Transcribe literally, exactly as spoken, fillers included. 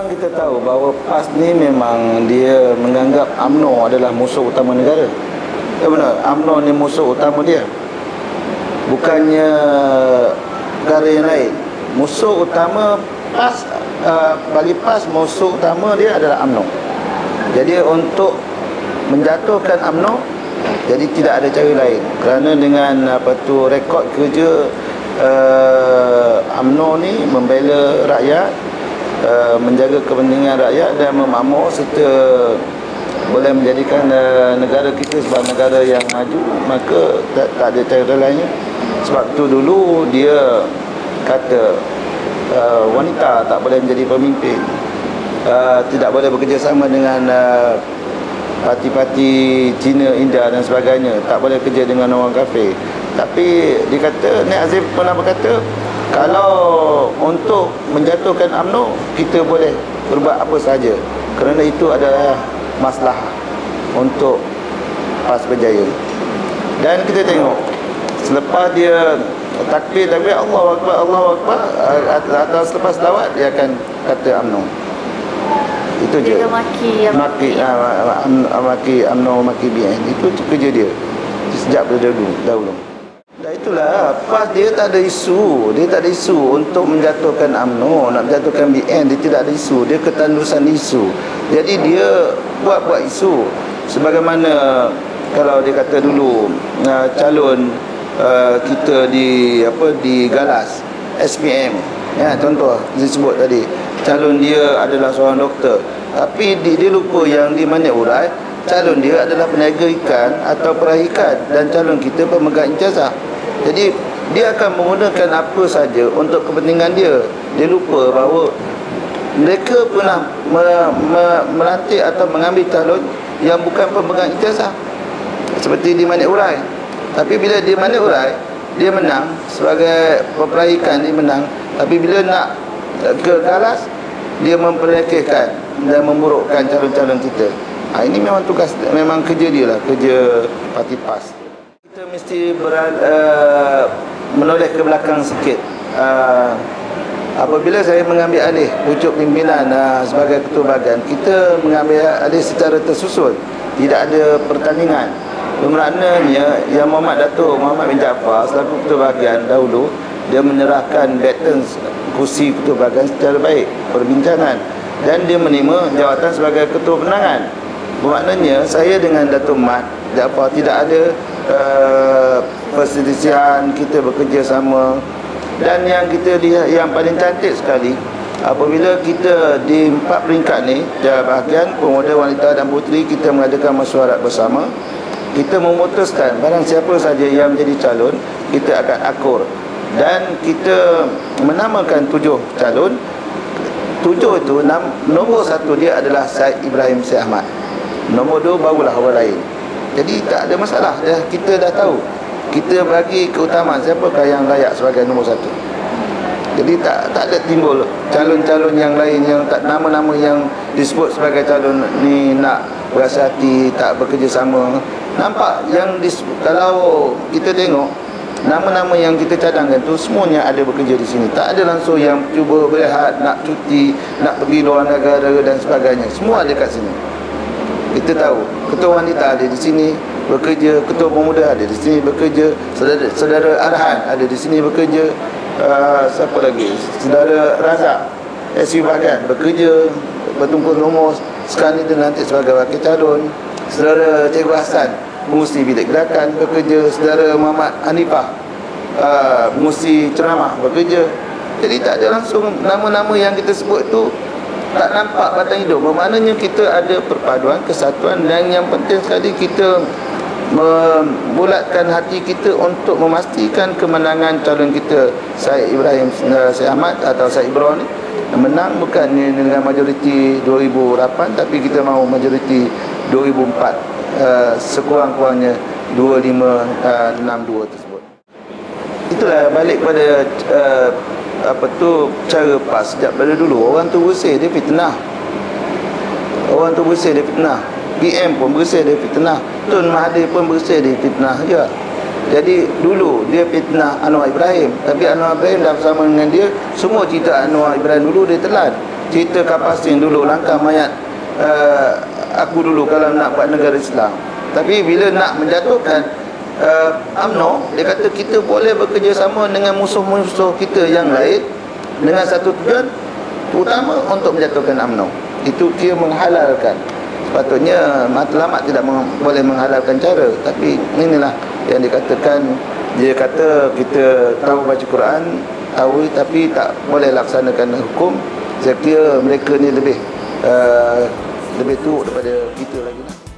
memang kita tahu bahawa P A S ni memang dia menganggap UMNO adalah musuh utama negara. Ya benar, UMNO ni musuh utama dia. Bukannya negara yang lain. Musuh utama P A S, uh, bagi P A S musuh utama dia adalah UMNO. Jadi untuk menjatuhkan UMNO, jadi tidak ada cara lain. Kerana dengan apa tu rekod kerja uh, UMNO ni membela rakyat, uh, menjaga kepentingan rakyat dan memakmur serta boleh menjadikan uh, negara kita sebagai negara yang maju, maka tak, tak ada cara lainnya. Sebab tu dulu dia kata uh, wanita tak boleh menjadi pemimpin, uh, tidak boleh bekerjasama dengan uh, parti-parti Cina, India dan sebagainya, tak boleh kerja dengan orang kafir. Tapi dikata, Nek Azif pernah berkata, kalau untuk menjatuhkan UMNO, kita boleh berbuat apa sahaja, kerana itu adalah masalah untuk P A S berjaya. Dan kita tengok selepas dia takbir, takbir Allahu Akbar, Allahu Akbar, atau selepas selawat dia akan kata UMNO. Itu dia je. Dia maki, maki, ah, maki UMNO, maki B N. Itu kerja dia sejak dahulu, dahulu. Dan itulah P A S dia tak ada isu. Dia tak ada isu untuk menjatuhkan UMNO, nak menjatuhkan B N. Dia tidak ada isu. Dia ketandusan isu. Jadi dia buat-buat isu. Sebagaimana kalau dia kata dulu uh, calon uh, kita di apa di Galas S P M, ya contoh disebut tadi, calon dia adalah seorang doktor, tapi dia, dia lupa yang di mana urai calon dia adalah peniaga ikan atau peraih ikan, dan calon kita pemegang ijazah. Jadi dia akan menggunakan apa saja untuk kepentingan dia. Dia lupa bahawa mereka pernah me, me, melantik atau mengambil calon yang bukan pemegang ijazah, seperti di mana urai. Tapi bila di mana urai dia menang sebagai peraih ikan, dia menang. Tapi bila nak ke Galas, dia memperlekehkan dan memburukkan calon-calon kita. Ha, ini memang tugas, memang kerja dia lah, kerja parti P A S. Kita mesti beral, uh, menoleh ke belakang sikit. Uh, apabila saya mengambil alih pucuk pimpinan uh, sebagai ketua badan, kita mengambil alih secara tersusun, tidak ada pertandingan. Bermaknanya, Yang Muhammad Dato' Muhammad bin Jafar selaku ketua badan dahulu, dia menyerahkan baton kursi ketua badan secara baik, perbincangan, dan dia menerima jawatan sebagai ketua penangan. Bermaknanya saya dengan Dato' Mat Jafar tidak ada uh, perselisihan, kita bekerja sama. Dan yang kita lihat yang paling cantik sekali, apabila kita di empat peringkat ni, bahagian pemuda, wanita dan puteri, kita mengadakan mesyuarat bersama. Kita memutuskan barang siapa saja yang menjadi calon, kita akan akur. Dan kita menamakan tujuh calon. Tujuh itu, nombor satu dia adalah Syed Ibrahim Syed Ahmad, nombor dua barulah orang lain. Jadi tak ada masalah, dah, kita dah tahu. Kita bagi keutamaan siapakah yang layak sebagai nombor satu. Jadi tak tak ada timbul calon-calon yang lain, yang tak, nama-nama yang disebut sebagai calon ni nak berasa hati, tak bekerjasama. Nampak yang dis, kalau kita tengok nama-nama yang kita cadangkan tu semuanya ada bekerja di sini. Tak ada langsung yang cuba berehat, nak cuti, nak pergi luar negara dan sebagainya. Semua ada kat sini. Kita tahu ketua wanita ada di sini bekerja, ketua pemuda ada di sini bekerja, saudara, saudara Arhan ada di sini bekerja, uh, siapa lagi? Saudara Razak S U Bagan bekerja, bertungkus lumus. Sekarang itu nanti sebagai wakil calon. Saudara Cikgu Hasan pengurusi bilik gerakan bekerja, saudara Muhammad Hanifah uh, pengurusi ceramah bekerja. Jadi tak ada langsung nama-nama yang kita sebut tu tak nampak batang hidung. Bermaknanya kita ada perpaduan, kesatuan, dan yang penting sekali kita membulatkan hati kita untuk memastikan kemenangan calon kita Syed Ibrahim Syed Ahmad atau Syed Brown ni menang, bukan dengan majoriti dua ribu lapan, tapi kita mahu majoriti dua ribu empat. Uh, sekurang-kurangnya dua lima enam dua tersebut. Itulah balik pada uh, apa tu cara P A S sejak pada dulu. Orang tu bersih dia fitnah, orang tu bersih dia fitnah, B M pun bersih dia fitnah, Tun Mahathir pun bersih dia fitnah juga. Jadi dulu dia fitnah Anwar Ibrahim, tapi Anwar Ibrahim dah bersama dengan dia, semua cerita Anwar Ibrahim dulu dia telan. cerita Kapasin dulu, langkah mayat uh, aku dulu kalau nak buat negara Islam. Tapi bila nak menjatuhkan uh, UMNO, dia kata kita boleh bekerjasama dengan musuh-musuh kita yang lain dengan satu tujuan, terutama untuk menjatuhkan UMNO. Itu dia menghalalkan. Sepatutnya matlamat tidak boleh menghalalkan cara, tapi inilah yang dikatakan. Dia kata kita tahu baca Quran, tahu tapi tak boleh laksanakan hukum. Saya kira mereka ni lebih uh, lebih teruk daripada kita lagi lah.